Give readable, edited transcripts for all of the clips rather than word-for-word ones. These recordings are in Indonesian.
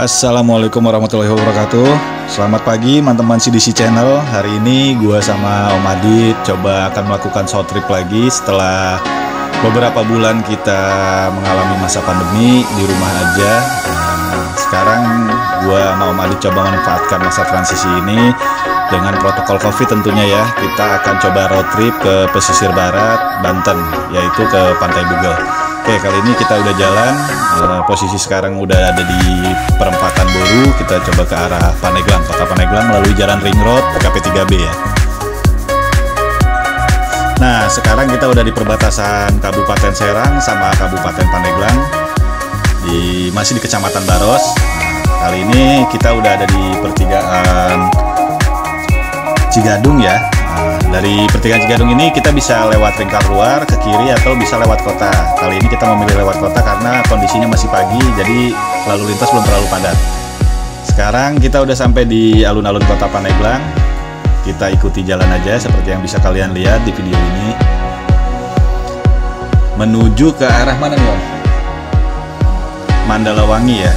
Assalamualaikum warahmatullahi wabarakatuh. Selamat pagi teman-teman CDC Channel. Hari ini gue sama Om Adit coba akan melakukan short trip lagi. Setelah beberapa bulan kita mengalami masa pandemi di rumah aja, dan sekarang gue sama Om Adit coba manfaatkan masa transisi ini dengan protokol COVID tentunya ya. Kita akan coba road trip ke pesisir barat Banten, yaitu ke Pantai Bugel. Oke, kali ini kita udah jalan, posisi sekarang udah ada di perempatan Boru. Kita coba ke arah Pandeglang, kota Pandeglang melalui jalan Ring Road KP 3B ya. Nah, sekarang kita udah di perbatasan Kabupaten Serang sama Kabupaten Pandeglang, masih di Kecamatan Baros. Nah, kali ini kita udah ada di Pertigaan Cigadung ya. Dari Pertigaan Cigadung ini kita bisa lewat lingkar luar ke kiri atau bisa lewat kota. Kali ini kita memilih lewat kota karena kondisinya masih pagi, jadi lalu lintas belum terlalu padat. Sekarang kita udah sampai di alun-alun kota Pandeglang. Kita ikuti jalan aja seperti yang bisa kalian lihat di video ini. Menuju ke arah mana nih Om? Mandala Wangi ya.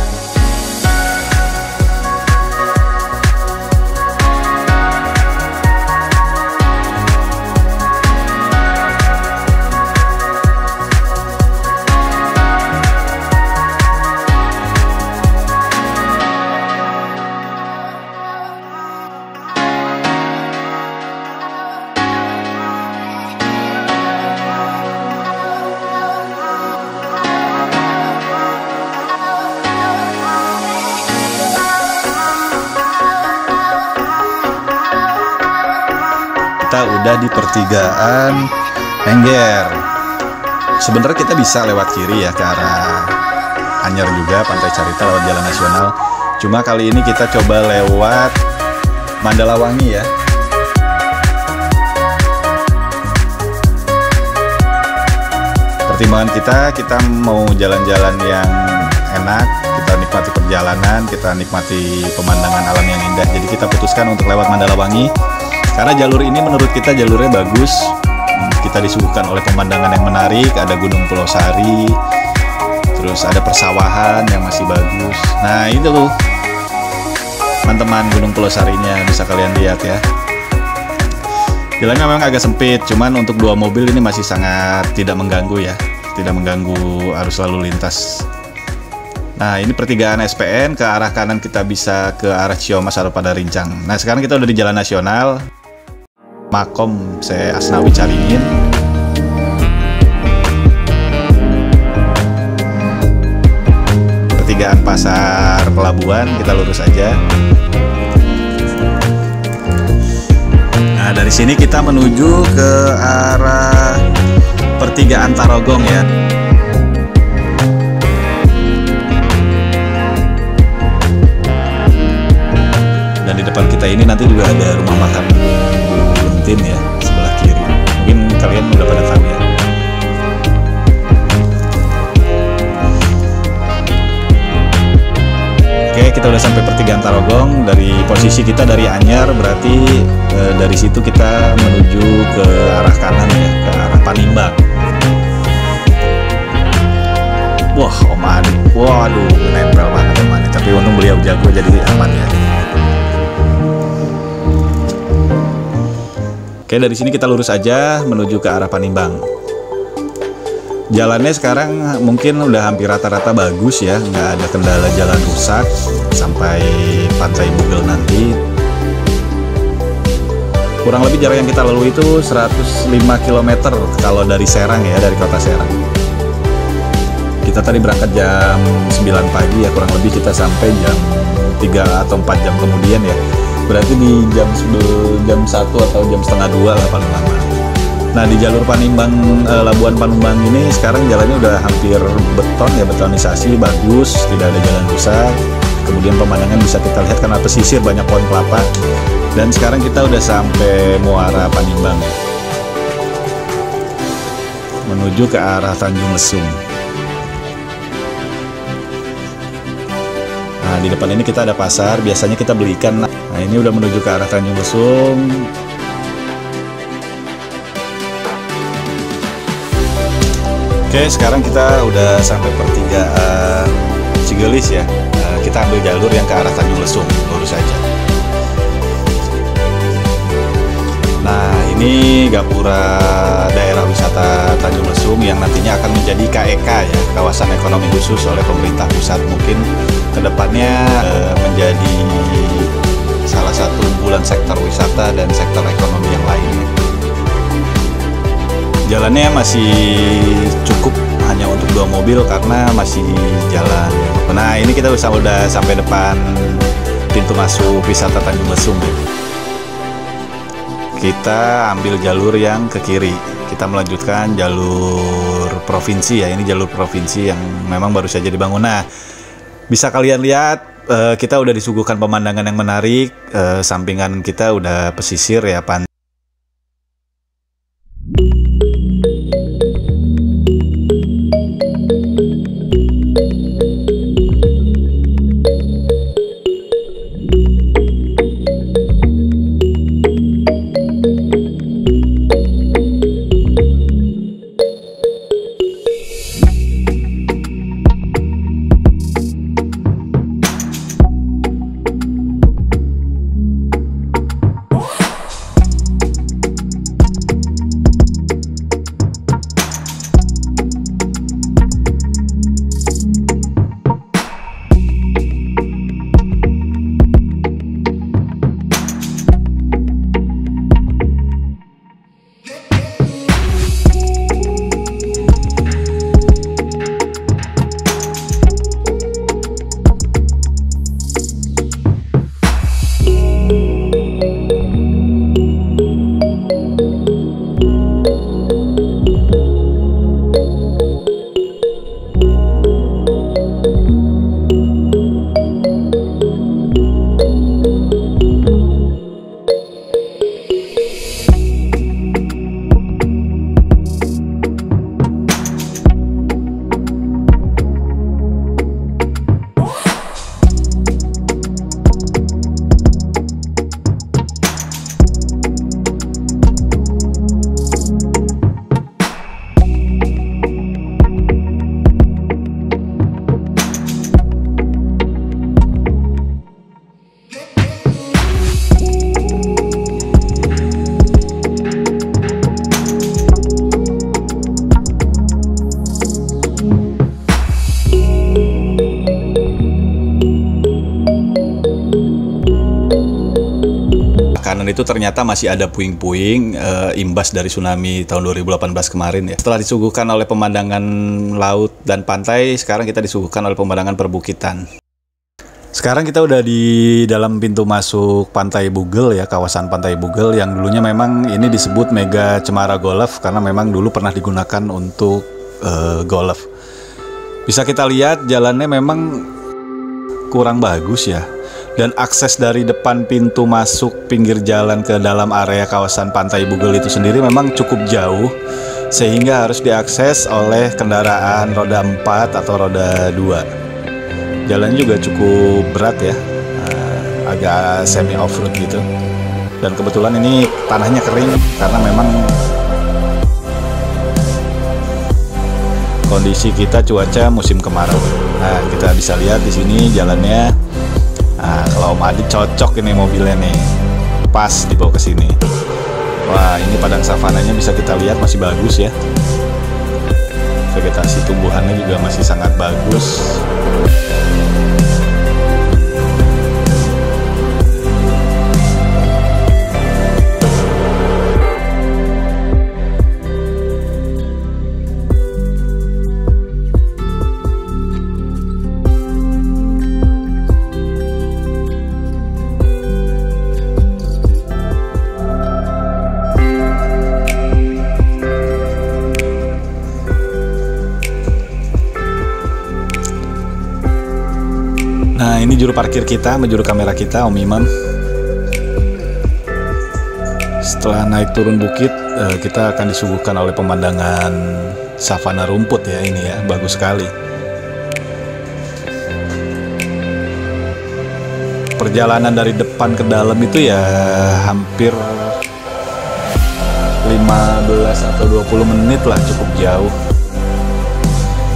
Kita udah di Pertigaan Engger. Sebenarnya kita bisa lewat kiri ya ke arah Anyer juga, Pantai Carita lewat Jalan Nasional. Cuma kali ini kita coba lewat Mandala Wangi ya. Pertimbangan kita mau jalan-jalan yang enak, kita nikmati perjalanan, kita nikmati pemandangan alam yang indah. Jadi kita putuskan untuk lewat Mandala Wangi. Karena jalur ini menurut kita jalurnya bagus, kita disuguhkan oleh pemandangan yang menarik, ada Gunung Pulosari, terus ada persawahan yang masih bagus. Nah itu loh, teman-teman, Gunung Pulosarinya bisa kalian lihat ya. Jalannya memang agak sempit, cuman untuk dua mobil ini masih sangat tidak mengganggu ya, tidak mengganggu arus lalu lintas. Nah ini Pertigaan SPN, ke arah kanan kita bisa ke arah Ciomas atau pada Rincang. Nah sekarang kita udah di Jalan Nasional. Makom, saya Asnawi Caringin. Pertigaan Pasar Labuan, kita lurus aja. Nah dari sini kita menuju ke arah Pertigaan Tarogong ya. Dan di depan kita ini nanti juga ada rumah makan Lentin ya, sebelah kiri. Mungkin kalian udah pada tahu ya. Oke, kita udah sampai Pertigaan Tarogong. Dari posisi kita dari Anyer, berarti dari situ kita menuju ke arah kanan ya, ke arah Panimbang. Wah, Om Adi, waduh, nempel banget Om Adi. Tapi untung beliau jago jadi aman ya. Oke, dari sini kita lurus aja menuju ke arah Panimbang. Jalannya sekarang mungkin udah hampir rata-rata bagus ya, nggak ada kendala jalan rusak sampai Pantai Bugel nanti. Kurang lebih jarak yang kita lalui itu 105 km kalau dari Serang ya, dari kota Serang. Kita tadi berangkat jam 9 pagi ya, kurang lebih kita sampai jam 3 atau 4 jam kemudian ya. Berarti di jam 1 atau jam setengah 2 lah paling lama. Nah di jalur Panimbang, Labuan Panimbang ini sekarang jalannya udah hampir betonisasi bagus, tidak ada jalan rusak. Ke kemudian pemandangan bisa kita lihat karena pesisir, banyak pohon kelapa. Dan sekarang kita udah sampai Muara Panimbang, menuju ke arah Tanjung Lesung. Nah, di depan ini kita ada pasar, biasanya kita beli ikan. Nah, ini udah menuju ke arah Tanjung Lesung. Oke, sekarang kita udah sampai pertigaan Cigelis ya. Kita ambil jalur yang ke arah Tanjung Lesung, lurus aja. Nah, ini gapura daerah wisata Tanjung Lesung yang nantinya akan menjadi KEK ya, kawasan ekonomi khusus oleh pemerintah pusat. Mungkin kedepannya menjadi salah satu unggulan sektor wisata dan sektor ekonomi yang lainnya. Jalannya masih cukup hanya untuk dua mobil karena masih jalan. Nah, ini kita udah sampai depan pintu masuk wisata Tanjung Lesung. Kita ambil jalur yang ke kiri, kita melanjutkan jalur provinsi ya. Ini jalur provinsi yang memang baru saja dibangun. Nah, bisa kalian lihat kita udah disuguhkan pemandangan yang menarik. Sampingan kita udah pesisir ya, pantai. Itu ternyata masih ada puing-puing imbas dari tsunami tahun 2018 kemarin ya. Setelah disuguhkan oleh pemandangan laut dan pantai, sekarang kita disuguhkan oleh pemandangan perbukitan. Sekarang kita udah di dalam pintu masuk Pantai Bugel ya, kawasan Pantai Bugel yang dulunya memang ini disebut Mega Cemara Golf karena memang dulu pernah digunakan untuk golf. Bisa kita lihat jalannya memang kurang bagus ya. Dan akses dari depan pintu masuk pinggir jalan ke dalam area kawasan Pantai Bugel itu sendiri memang cukup jauh, sehingga harus diakses oleh kendaraan roda 4 atau roda 2. Jalan juga cukup berat ya, agak semi off-road gitu. Dan kebetulan ini tanahnya kering karena memang kondisi kita cuaca musim kemarau. Nah, kita bisa lihat di sini jalannya. Nah, kalau Om Adit cocok ini mobilnya nih, pas dibawa ke sini. Wah, ini padang savananya bisa kita lihat masih bagus ya. Vegetasi tumbuhannya juga masih sangat bagus. Nah, ini juru parkir kita, juru kamera kita, Om Imam. Setelah naik turun bukit, kita akan disuguhkan oleh pemandangan savana rumput ya, ini ya, bagus sekali. Perjalanan dari depan ke dalam itu ya hampir 15 atau 20 menit lah, cukup jauh.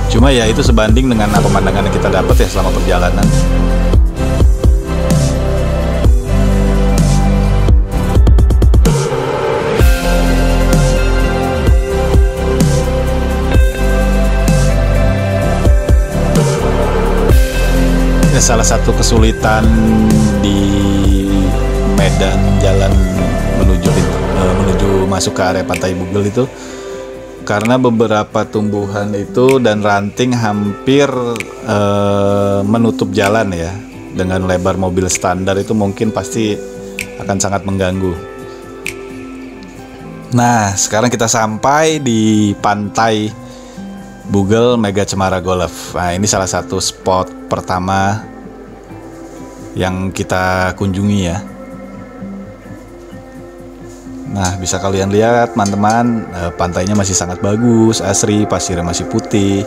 Cuma ya itu sebanding dengan pemandangan yang kita dapat ya selama perjalanan. Ya, salah satu kesulitan di medan jalan menuju masuk ke area Pantai Bugel itu karena beberapa tumbuhan itu dan ranting hampir menutup jalan ya, dengan lebar mobil standar itu mungkin pasti akan sangat mengganggu. Nah, sekarang kita sampai di Pantai Bugel Mega Cemara Golf. Nah, ini salah satu spot pertama yang kita kunjungi ya. Nah, bisa kalian lihat teman-teman, pantainya masih sangat bagus, asri, pasirnya masih putih.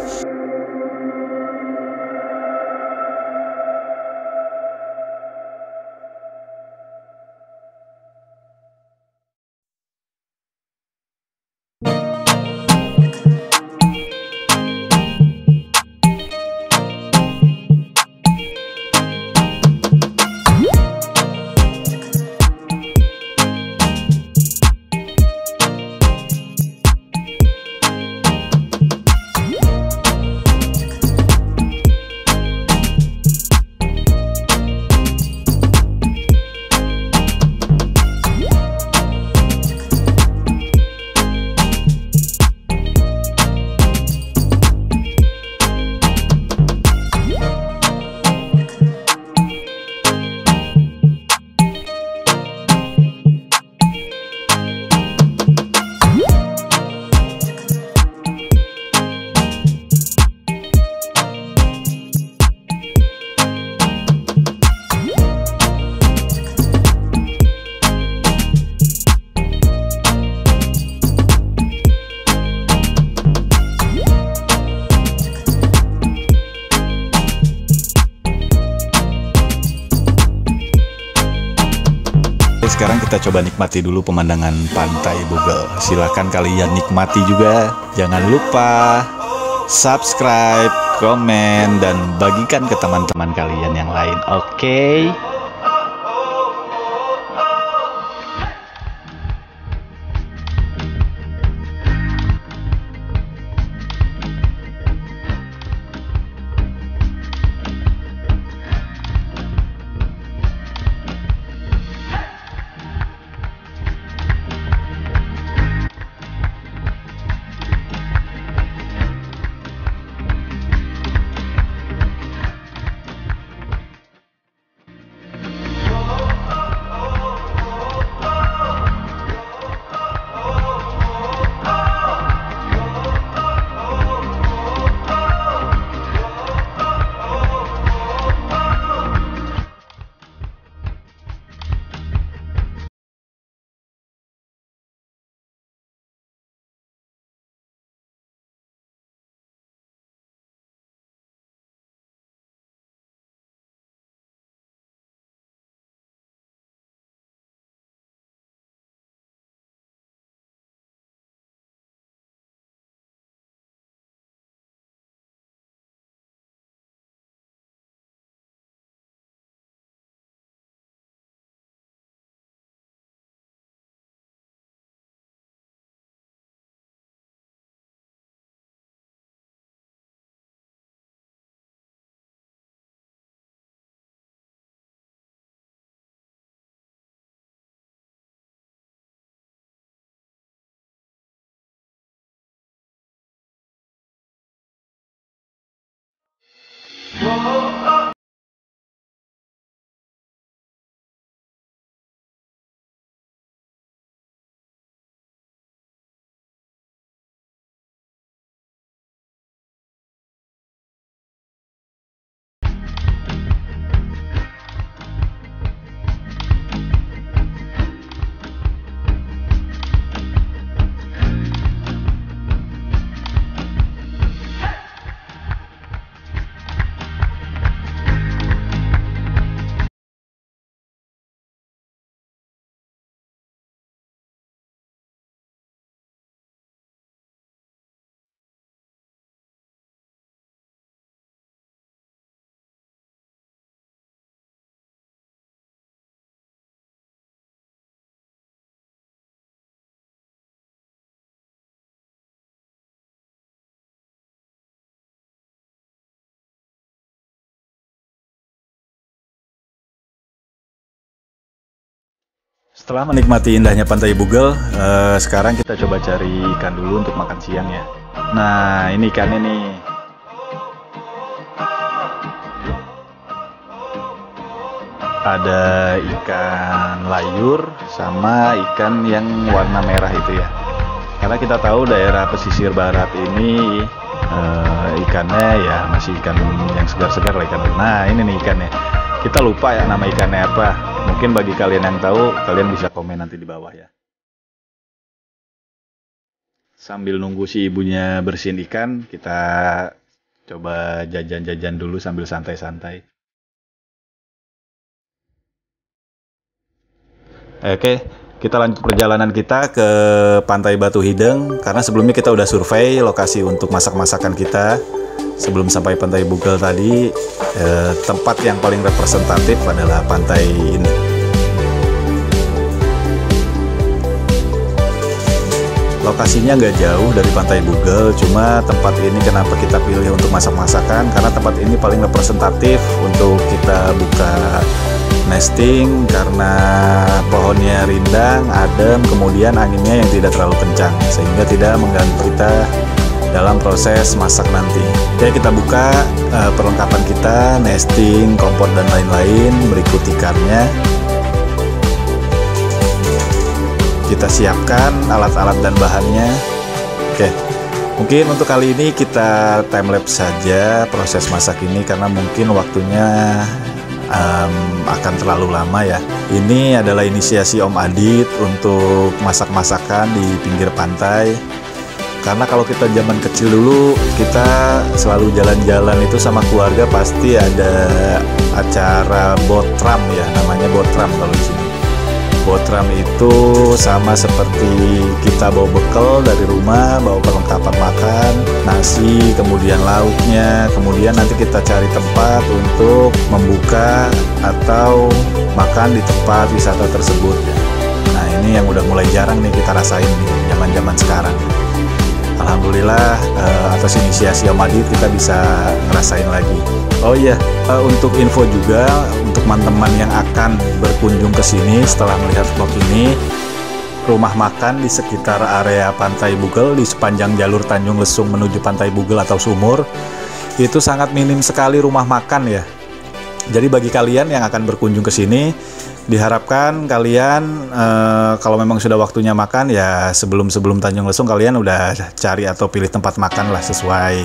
Sekarang kita coba nikmati dulu pemandangan Pantai Bugel. Silahkan kalian nikmati juga. Jangan lupa subscribe, komen, dan bagikan ke teman-teman kalian yang lain. Oke? Setelah menikmati indahnya Pantai Bugel, sekarang kita coba cari ikan dulu untuk makan siang ya. Nah, ini ikannya nih. Ada ikan layur sama ikan yang warna merah itu ya. Karena kita tahu daerah pesisir barat ini ikannya ya masih ikan yang segar-segar lah ikan. Nah, ini nih ikannya. Kita lupa ya nama ikannya apa. Mungkin bagi kalian yang tahu, kalian bisa komen nanti di bawah ya. Sambil nunggu si ibunya bersihin ikan, kita coba jajan-jajan dulu sambil santai-santai. Oke, kita lanjut perjalanan kita ke Pantai Batu Hideng. Karena sebelumnya kita udah survei lokasi untuk masak-masakan kita. Sebelum sampai Pantai Bugel tadi, tempat yang paling representatif adalah pantai ini. Lokasinya nggak jauh dari Pantai Bugel, cuma tempat ini kenapa kita pilih untuk masak-masakan? Karena tempat ini paling representatif untuk kita buka nesting, karena pohonnya rindang, adem, kemudian anginnya yang tidak terlalu kencang, sehingga tidak mengganggu kita dalam proses masak nanti. Jadi kita buka perlengkapan kita, nesting, kompor dan lain-lain, berikut ikannya. Kita siapkan alat-alat dan bahannya. Oke, mungkin untuk kali ini kita timelapse saja proses masak ini karena mungkin waktunya akan terlalu lama ya. Ini adalah inisiasi Om Adit untuk masak-masakan di pinggir pantai. Karena kalau kita zaman kecil dulu, kita selalu jalan-jalan itu sama keluarga pasti ada acara botram ya, namanya botram kalau di sini. Botram itu sama seperti kita bawa bekal dari rumah, bawa perlengkapan makan, nasi, kemudian lauknya, kemudian nanti kita cari tempat untuk membuka atau makan di tempat wisata tersebut. Nah, ini yang udah mulai jarang nih kita rasain nih, zaman-zaman sekarang. Alhamdulillah atas inisiasi Om Adit kita bisa ngerasain lagi. Oh iya, untuk info juga untuk teman-teman yang akan berkunjung ke sini setelah melihat vlog ini, rumah makan di sekitar area Pantai Bugel di sepanjang jalur Tanjung Lesung menuju Pantai Bugel atau Sumur itu sangat minim sekali rumah makan ya. Jadi bagi kalian yang akan berkunjung ke sini, diharapkan kalian kalau memang sudah waktunya makan ya sebelum Tanjung Lesung kalian udah cari atau pilih tempat makan lah sesuai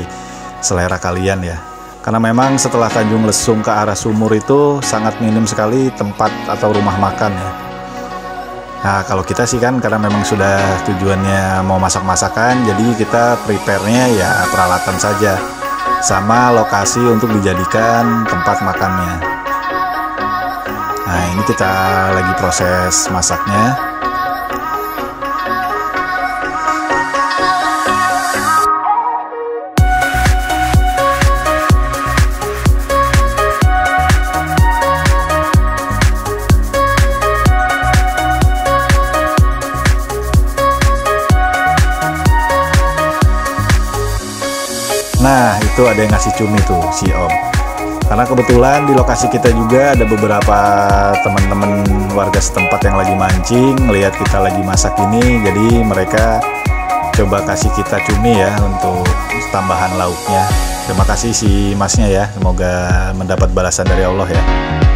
selera kalian ya. Karena memang setelah Tanjung Lesung ke arah Sumur itu sangat minim sekali tempat atau rumah makan ya. Nah, kalau kita sih kan karena memang sudah tujuannya mau masak-masakan, jadi kita prepare-nya ya peralatan saja, sama lokasi untuk dijadikan tempat makannya. Nah, ini kita lagi proses masaknya. Nah, itu ada yang ngasih cumi tuh, si Om. Karena kebetulan di lokasi kita juga ada beberapa teman-teman warga setempat yang lagi mancing, melihat kita lagi masak ini, jadi mereka coba kasih kita cumi ya untuk tambahan lauknya. Terima kasih si masnya ya, semoga mendapat balasan dari Allah ya.